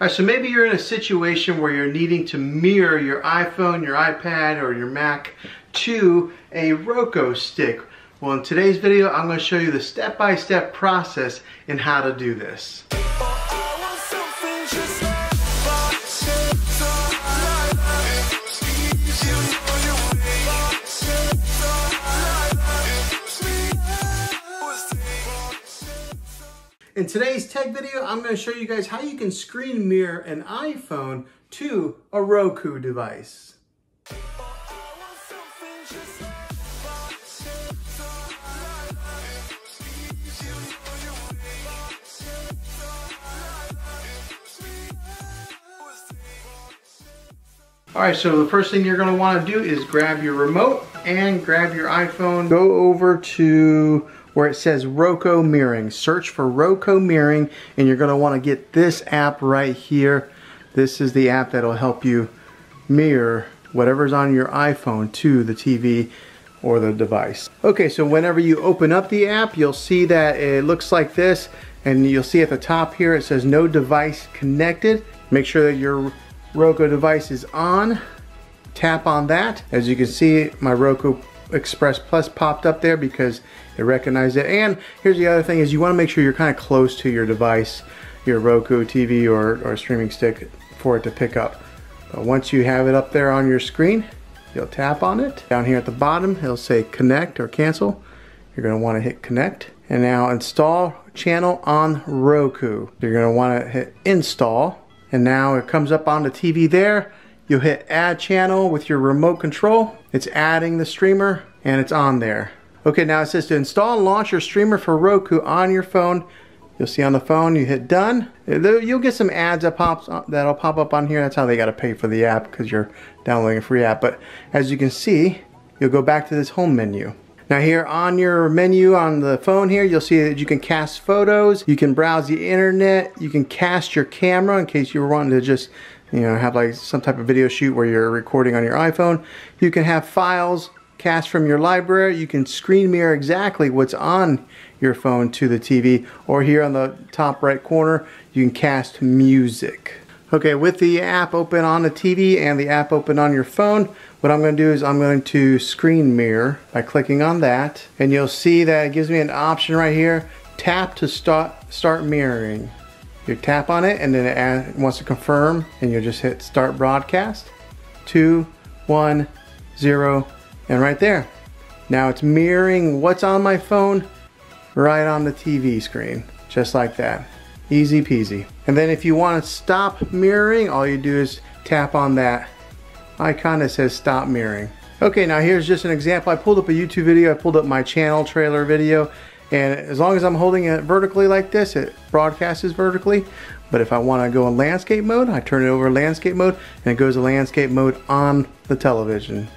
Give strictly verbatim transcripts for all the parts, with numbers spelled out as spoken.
Alright, so maybe you're in a situation where you're needing to mirror your iPhone, your iPad, or your Mac to a Roku Stick. Well, in today's video, I'm going to show you the step-by-step process in how to do this. In today's tech video, I'm going to show you guys how you can screen mirror an iPhone to a Roku device. Alright, so the first thing you're going to want to do is grab your remote and grab your iPhone. Go over to where it says Roku mirroring. Search for Roku mirroring and you're going to want to get this app right here. This is the app that will help you mirror whatever's on your iPhone to the T V or the device. Okay, so whenever you open up the app, you'll see that it looks like this, and you'll see at the top here it says no device connected. Make sure that your Roku device is on. Tap on that. As you can see, my Roku Express Plus popped up there because it recognized it. And here's the other thing is you want to make sure you're kind of close to your device, your Roku T V or, or streaming stick, for it to pick up. But once you have it up there on your screen, you'll tap on it. Down here at the bottom, it'll say connect or cancel. You're going to want to hit connect. And now install channel on Roku. You're going to want to hit install. And now it comes up on the T V there. You'll hit add channel with your remote control. It's adding the streamer and it's on there. Okay, now it says to install and launch your streamer for Roku on your phone. You'll see on the phone, you hit done. You'll get some ads that pops that'll pop up on here. That's how they gotta pay for the app, because you're downloading a free app. But as you can see, you'll go back to this home menu. Now here on your menu on the phone here, you'll see that you can cast photos, you can browse the internet, you can cast your camera in case you were wanting to just, you know, have like some type of video shoot where you're recording on your iPhone. You can have files cast from your library. You can screen mirror exactly what's on your phone to the T V, or here on the top right corner, you can cast music. Okay, with the app open on the T V and the app open on your phone, what I'm going to do is I'm going to screen mirror by clicking on that, and you'll see that it gives me an option right here. Tap to start start mirroring. You tap on it and then it adds, wants to confirm, and you'll just hit start broadcast. two, one, zero, and right there. Now it's mirroring what's on my phone right on the T V screen, just like that. Easy peasy. And then if you want to stop mirroring, all you do is tap on that icon that says stop mirroring. Okay, now here's just an example. I pulled up a YouTube video. I pulled up my channel trailer video, and as long as I'm holding it vertically like this, it broadcasts vertically. But if I want to go in landscape mode, I turn it over landscape mode and it goes to landscape mode on the television.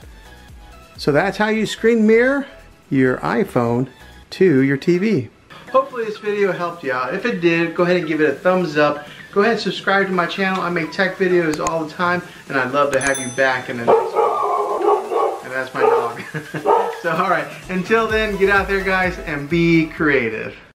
So that's how you screen mirror your iPhone to your T V. Hopefully this video helped you out. If it did, go ahead and give it a thumbs up. Go ahead and subscribe to my channel. I make tech videos all the time, and I'd love to have you back in the next one. And that's my dog. So, all right. Until then, get out there, guys, and be creative.